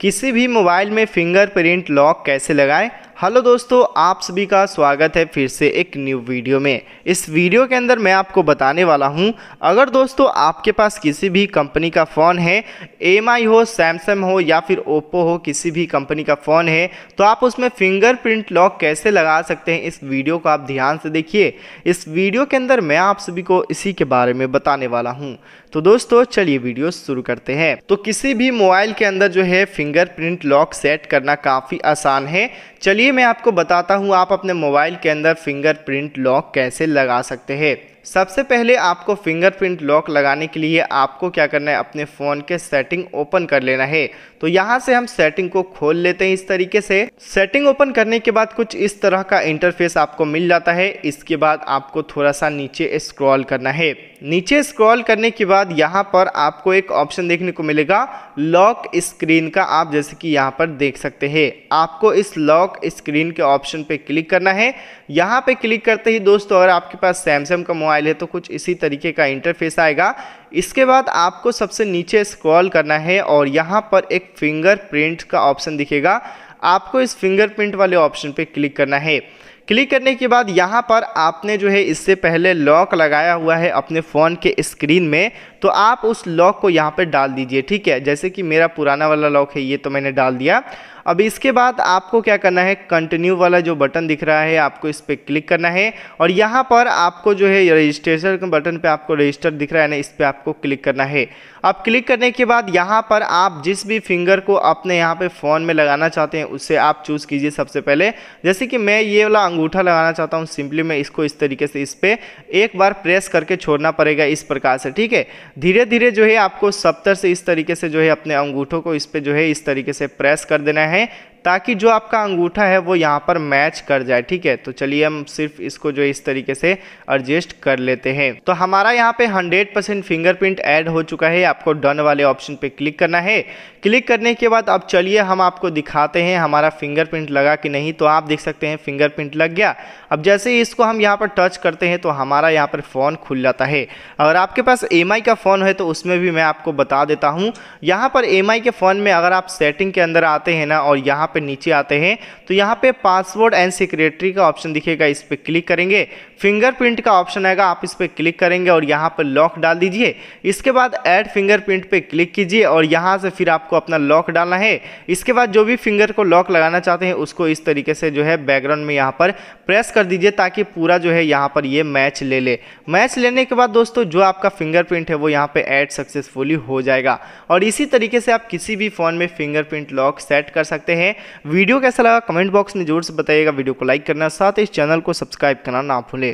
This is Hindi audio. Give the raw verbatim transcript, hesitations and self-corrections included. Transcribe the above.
किसी भी मोबाइल में फिंगरप्रिंट लॉक कैसे लगाएं। हेलो दोस्तों, आप सभी का स्वागत है फिर से एक न्यू वीडियो में। इस वीडियो के अंदर मैं आपको बताने वाला हूं, अगर दोस्तों आपके पास किसी भी कंपनी का फ़ोन है, एम आई हो, सैमसंग हो या फिर ओप्पो हो, किसी भी कंपनी का फ़ोन है तो आप उसमें फिंगरप्रिंट लॉक कैसे लगा सकते हैं। इस वीडियो को आप ध्यान से देखिए। इस वीडियो के अंदर मैं आप सभी को इसी के बारे में बताने वाला हूँ। तो दोस्तों चलिए वीडियो शुरू करते हैं। तो किसी भी मोबाइल के अंदर जो है फिंगरप्रिंट लॉक सेट करना काफ़ी आसान है। चलिए मैं आपको बताता हूँ आप अपने मोबाइल के अंदर फिंगरप्रिंट लॉक कैसे लगा सकते हैं। सबसे पहले आपको फिंगरप्रिंट लॉक लगाने के लिए आपको क्या करना है, अपने फ़ोन के सेटिंग ओपन कर लेना है। तो यहाँ से हम सेटिंग को खोल लेते हैं इस तरीके से। सेटिंग ओपन करने के बाद कुछ इस तरह का इंटरफेस आपको मिल जाता है। इसके बाद आपको थोड़ा सा नीचे स्क्रॉल करना है। नीचे स्क्रॉल करने के बाद यहाँ पर आपको एक ऑप्शन देखने को मिलेगा लॉक स्क्रीन का। आप जैसे कि यहाँ पर देख सकते हैं, आपको इस लॉक स्क्रीन के ऑप्शन पर क्लिक करना है। यहाँ पर क्लिक करते ही दोस्तों अगर आपके पास सैमसंग का मोबाइल है तो कुछ इसी तरीके का इंटरफेस आएगा। इसके बाद आपको सबसे नीचे स्क्रॉल करना है और यहाँ पर एक फिंगरप्रिंट का ऑप्शन दिखेगा। आपको इस फिंगरप्रिंट वाले ऑप्शन पे क्लिक करना है। क्लिक करने के बाद यहाँ पर आपने जो है इससे पहले लॉक लगाया हुआ है अपने फ़ोन के स्क्रीन में, तो आप उस लॉक को यहाँ पर डाल दीजिए। ठीक है, जैसे कि मेरा पुराना वाला लॉक है, ये तो मैंने डाल दिया। अब इसके बाद आपको क्या करना है, कंटिन्यू वाला जो बटन दिख रहा है आपको इस पर क्लिक करना है और यहाँ पर आपको जो है रजिस्ट्रेशन के बटन पे आपको रजिस्टर दिख रहा है ना, इस पर आपको क्लिक करना है। अब क्लिक करने के बाद यहाँ पर आप जिस भी फिंगर को अपने यहाँ पे फ़ोन में लगाना चाहते हैं उसे आप चूज़ कीजिए। सबसे पहले जैसे कि मैं ये वाला अंगूठा लगाना चाहता हूँ, सिंपली मैं इसको इस तरीके से इस पर एक बार प्रेस करके छोड़ना पड़ेगा इस प्रकार से। ठीक है, धीरे धीरे जो है आपको सप्तर से इस तरीके से जो है अपने अंगूठों को इस पर जो है इस तरीके से प्रेस कर देना है है ताकि जो आपका अंगूठा है वो यहाँ पर मैच कर जाए। ठीक है, तो चलिए हम सिर्फ इसको जो इस तरीके से एडजस्ट कर लेते हैं। तो हमारा यहाँ पे सौ परसेंट फिंगरप्रिंट ऐड हो चुका है। आपको डन वाले ऑप्शन पे क्लिक करना है। क्लिक करने के बाद अब चलिए हम आपको दिखाते हैं हमारा फिंगरप्रिंट लगा कि नहीं। तो आप देख सकते हैं फिंगरप्रिंट लग गया। अब जैसे ही इसको हम यहाँ पर टच करते हैं तो हमारा यहाँ पर फ़ोन खुल जाता है। अगर आपके पास एम आई का फ़ोन है तो उसमें भी मैं आपको बता देता हूँ। यहाँ पर एम आई के फ़ोन में अगर आप सेटिंग के अंदर आते हैं ना और यहाँ पे नीचे आते हैं तो यहाँ पे पासवर्ड एंड सिक्योरिटी का ऑप्शन दिखेगा, इस पे क्लिक करेंगे। फिंगरप्रिंट का ऑप्शन आएगा, आप इस पे क्लिक करेंगे और यहाँ पे लॉक डाल दीजिए। इसके बाद ऐड फिंगरप्रिंट पे क्लिक कीजिए और यहाँ से फिर आपको अपना लॉक डालना है। इसके बाद जो भी फिंगर को लॉक लगाना चाहते हैं उसको इस तरीके से जो है बैकग्राउंड में यहाँ पर प्रेस कर दीजिए ताकि पूरा जो है यहाँ पर ये मैच ले ले। मैच लेने के बाद दोस्तों जो आपका फिंगरप्रिंट है वो यहाँ पर ऐड सक्सेसफुली हो जाएगा। और इसी तरीके से आप किसी भी फ़ोन में फिंगरप्रिंट लॉक सेट कर सकते हैं। वीडियो कैसा लगा कमेंट बॉक्स में जरूर से बताइएगा। वीडियो को लाइक करना, साथ ही इस चैनल को सब्सक्राइब करना ना भूलें।